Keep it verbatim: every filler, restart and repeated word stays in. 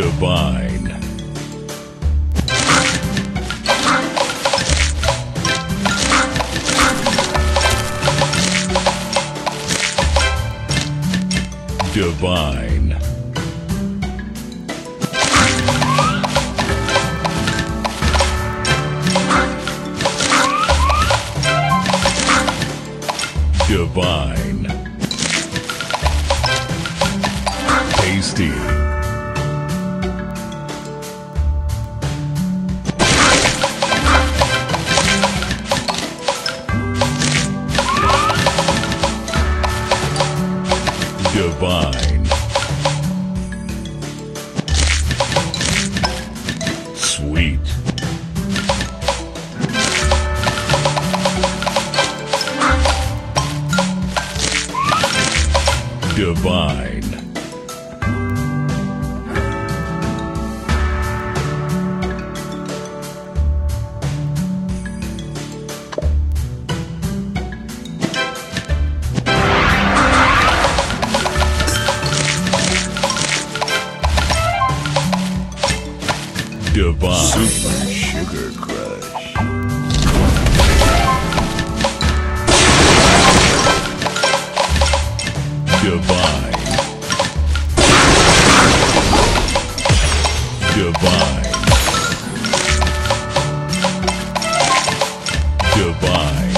divine. Divine. Divine. Tasty. Divine. Sweet. Divine. Divine. Super Sugar Crush. Divine. Divine. Divine.